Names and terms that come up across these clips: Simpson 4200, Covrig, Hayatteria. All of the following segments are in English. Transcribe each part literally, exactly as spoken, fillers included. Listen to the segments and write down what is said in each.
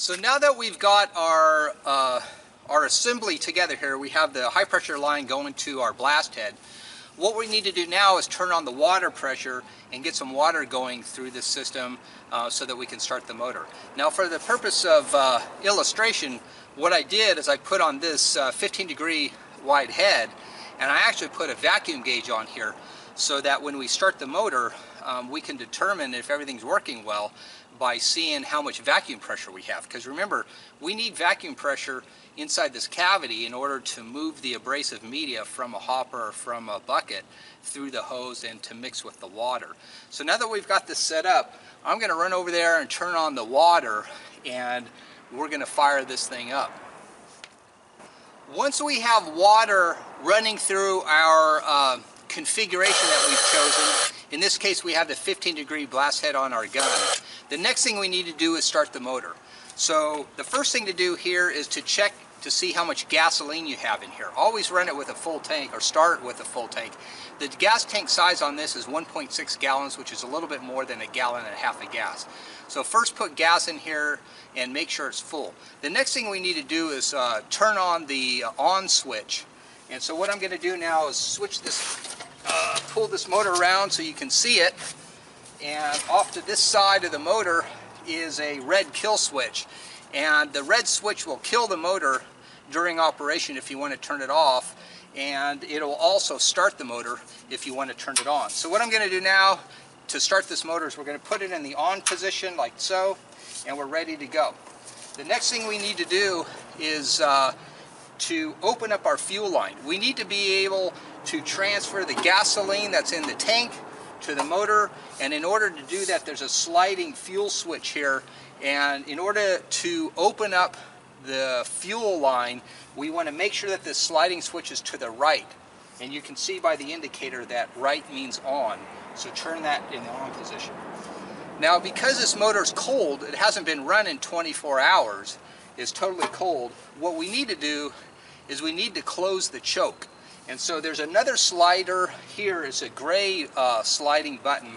So now that we've got our uh, our assembly together here, we have the high pressure line going to our blast head. What we need to do now is turn on the water pressure and get some water going through the system uh, so that we can start the motor. Now, for the purpose of uh, illustration, what I did is I put on this uh, fifteen degree wide head, and I actually put a vacuum gauge on here so that when we start the motor, um, we can determine if everything's working well by seeing how much vacuum pressure we have. Because remember, we need vacuum pressure inside this cavity in order to move the abrasive media from a hopper or from a bucket through the hose and to mix with the water. So now that we've got this set up, I'm going to run over there and turn on the water, and we're going to fire this thing up. Once we have water running through our uh, configuration that we've chosen, in this case we have the fifteen degree blast head on our gun, the next thing we need to do is start the motor. So the first thing to do here is to check to see how much gasoline you have in here. Always run it with a full tank, or start with a full tank. The gas tank size on this is one point six gallons, which is a little bit more than a gallon and a half of gas. So first put gas in here and make sure it's full. The next thing we need to do is uh, turn on the on switch. And so what I'm going to do now is switch this, uh, pull this motor around so you can see it. And off to this side of the motor is a red kill switch. And the red switch will kill the motor during operation if you want to turn it off, and it'll also start the motor if you want to turn it on. So what I'm going to do now to start this motor is we're going to put it in the on position like so, and we're ready to go. The next thing we need to do is uh, to open up our fuel line. We need to be able to transfer the gasoline that's in the tank to the motor, and in order to do that there's a sliding fuel switch here, and in order to open up the fuel line we want to make sure that this sliding switch is to the right, and you can see by the indicator that right means on, so turn that in the on position. Now, because this motor's cold, it hasn't been run in twenty-four hours, it's totally cold, what we need to do is we need to close the choke. And so there's another slider here, it's a gray uh, sliding button.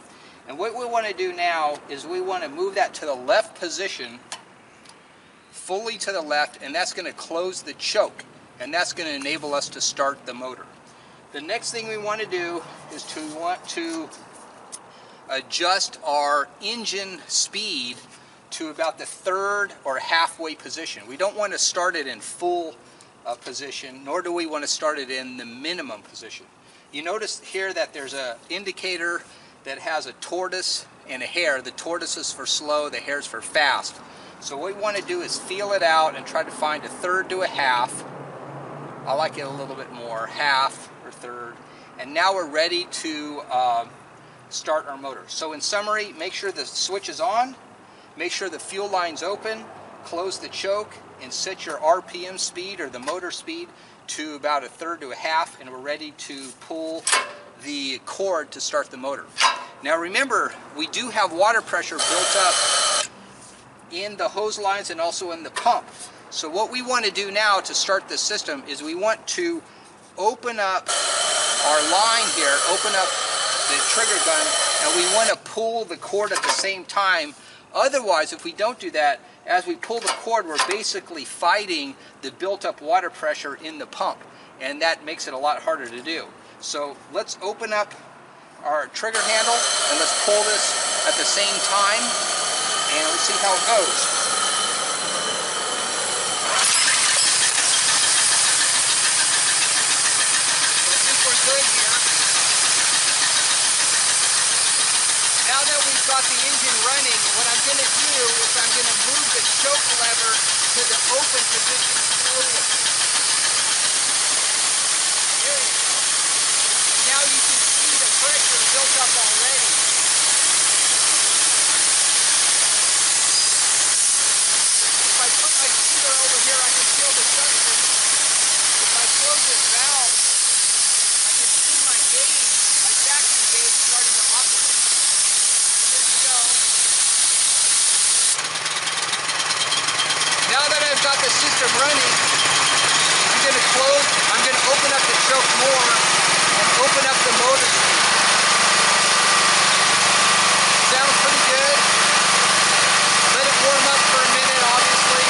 And what we want to do now is we want to move that to the left position, fully to the left, and that's going to close the choke. And that's going to enable us to start the motor. The next thing we want to do is to want to adjust our engine speed to about the third or halfway position. We don't want to start it in full Uh, position, nor do we want to start it in the minimum position. You notice here that there's an indicator that has a tortoise and a hare. The tortoise is for slow, the hare is for fast. So what we want to do is feel it out and try to find a third to a half. I like it a little bit more, half or third. And now we're ready to uh, start our motor. So in summary, make sure the switch is on, make sure the fuel line's open, close the choke, and set your R P M speed or the motor speed to about a third to a half, and we're ready to pull the cord to start the motor. Now remember, we do have water pressure built up in the hose lines and also in the pump. So what we want to do now to start this system is we want to open up our line here, open up the trigger gun, and we want to pull the cord at the same time. Otherwise, if we don't do that, as we pull the cord, we're basically fighting the built-up water pressure in the pump, and that makes it a lot harder to do. So let's open up our trigger handle, and let's pull this at the same time, and let's see how it goes. The engine running, what I'm going to do is I'm going to move the choke lever to the open position slowly. There you go. Now you can see the pressure built up already. If I put my finger over here, I can feel the suction. If I close this valve, I can see my gauge, my vacuum gauge starting to operate. Now that I've got the system running, I'm going to close, I'm going to open up the choke more and open up the motor. Sounds pretty good. Let it warm up for a minute, obviously.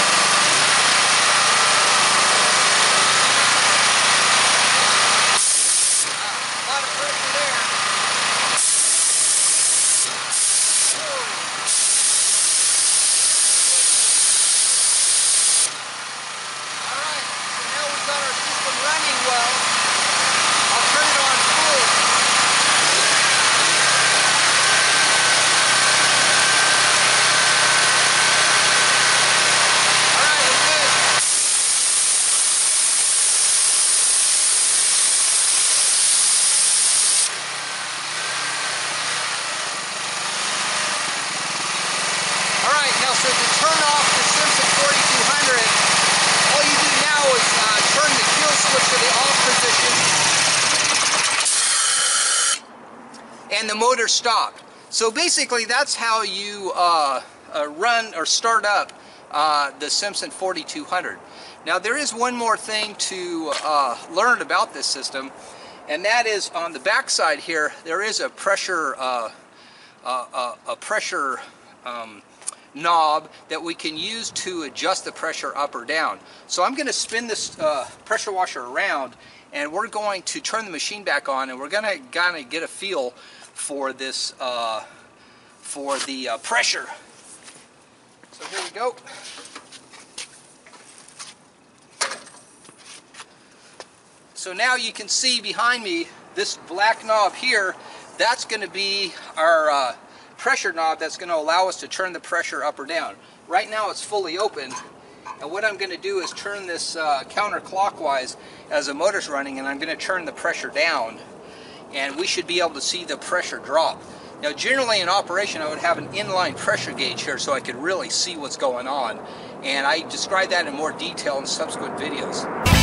the motor stopped. So basically that's how you uh, uh, run or start up uh, the Simpson forty-two hundred. Now there is one more thing to uh, learn about this system, and that is on the back side here there is a pressure uh, uh, a pressure um, knob that we can use to adjust the pressure up or down. So I'm going to spin this uh, pressure washer around, and we're going to turn the machine back on, and we're going to kind of get a feel for this uh, for the uh, pressure. So here we go. So now you can see behind me this black knob here, that's going to be our uh, pressure knob that's going to allow us to turn the pressure up or down. Right now it's fully open, and what I'm going to do is turn this uh, counterclockwise as the motor's running, and I'm going to turn the pressure down, and we should be able to see the pressure drop. Now generally in operation I would have an inline pressure gauge here so I could really see what's going on, and I describe that in more detail in subsequent videos.